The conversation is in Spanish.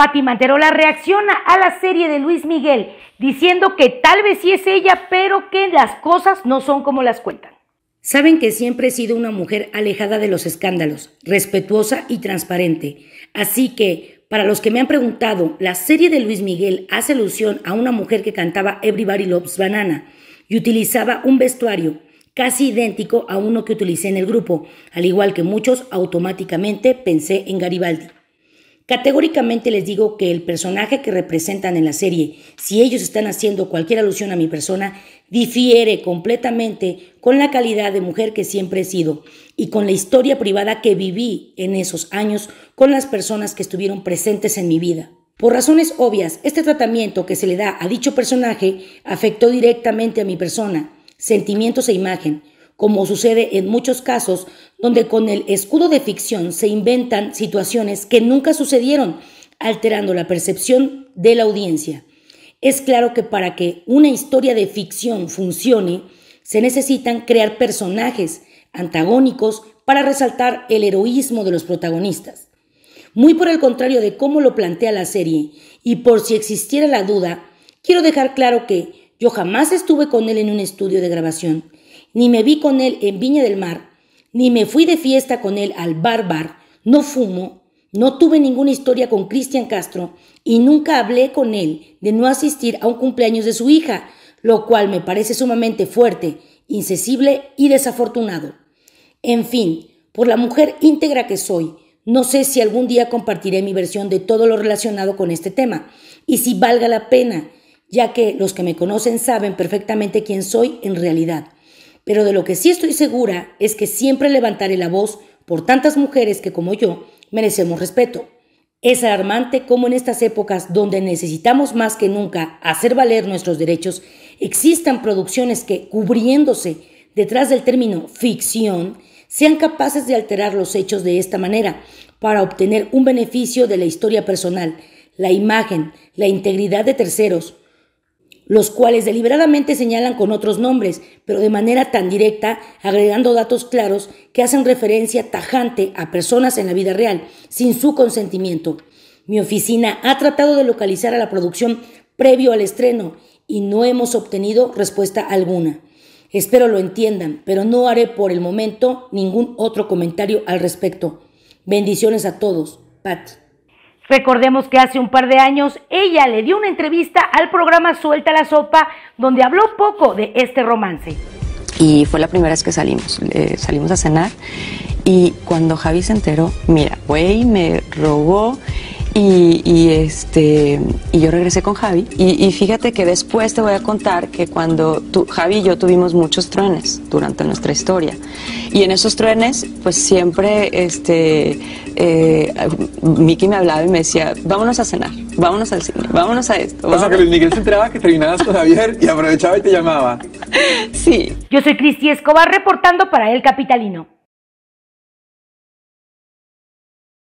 Patty Manterola reacciona a la serie de Luis Miguel, diciendo que tal vez sí es ella, pero que las cosas no son como las cuentan. Saben que siempre he sido una mujer alejada de los escándalos, respetuosa y transparente. Así que, para los que me han preguntado, la serie de Luis Miguel hace alusión a una mujer que cantaba Everybody Loves Banana y utilizaba un vestuario casi idéntico a uno que utilicé en el grupo. Al igual que muchos, automáticamente pensé en Garibaldi. Categóricamente les digo que el personaje que representan en la serie, si ellos están haciendo cualquier alusión a mi persona, difiere completamente con la calidad de mujer que siempre he sido y con la historia privada que viví en esos años con las personas que estuvieron presentes en mi vida. Por razones obvias, este tratamiento que se le da a dicho personaje afectó directamente a mi persona, sentimientos e imagen, como sucede en muchos casos donde con el escudo de ficción se inventan situaciones que nunca sucedieron, alterando la percepción de la audiencia. Es claro que para que una historia de ficción funcione, se necesitan crear personajes antagónicos para resaltar el heroísmo de los protagonistas. Muy por el contrario de cómo lo plantea la serie, y por si existiera la duda, quiero dejar claro que yo jamás estuve con él en un estudio de grabación, ni me vi con él en Viña del Mar, ni me fui de fiesta con él al Bar Bar, no fumo, no tuve ninguna historia con Christian Castro y nunca hablé con él de no asistir a un cumpleaños de su hija, lo cual me parece sumamente fuerte, insensible y desafortunado. En fin, por la mujer íntegra que soy, no sé si algún día compartiré mi versión de todo lo relacionado con este tema y si valga la pena, ya que los que me conocen saben perfectamente quién soy en realidad. Pero de lo que sí estoy segura es que siempre levantaré la voz por tantas mujeres que, como yo, merecemos respeto. Es alarmante cómo en estas épocas donde necesitamos más que nunca hacer valer nuestros derechos, existan producciones que, cubriéndose detrás del término ficción, sean capaces de alterar los hechos de esta manera para obtener un beneficio de la historia personal, la imagen, la integridad de terceros, los cuales deliberadamente señalan con otros nombres, pero de manera tan directa, agregando datos claros que hacen referencia tajante a personas en la vida real, sin su consentimiento. Mi oficina ha tratado de localizar a la producción previo al estreno y no hemos obtenido respuesta alguna. Espero lo entiendan, pero no haré por el momento ningún otro comentario al respecto. Bendiciones a todos. Patty. Recordemos que hace un par de años ella le dio una entrevista al programa Suelta la Sopa, donde habló poco de este romance. Y fue la primera vez que salimos a cenar y cuando Javi se enteró, mira, güey, me rogó y yo regresé con Javi. Y fíjate que después te voy a contar que cuando Javi y yo tuvimos muchos truenes durante nuestra historia. Y en esos truenes, pues siempre Miki me hablaba y me decía, vámonos a cenar, vámonos al cine, vámonos a esto. Vámonos. O sea, que Luis Miguel se enteraba que terminabas con Javier y aprovechaba y te llamaba. Sí. Yo soy Cristi Escobar reportando para El Capitalino.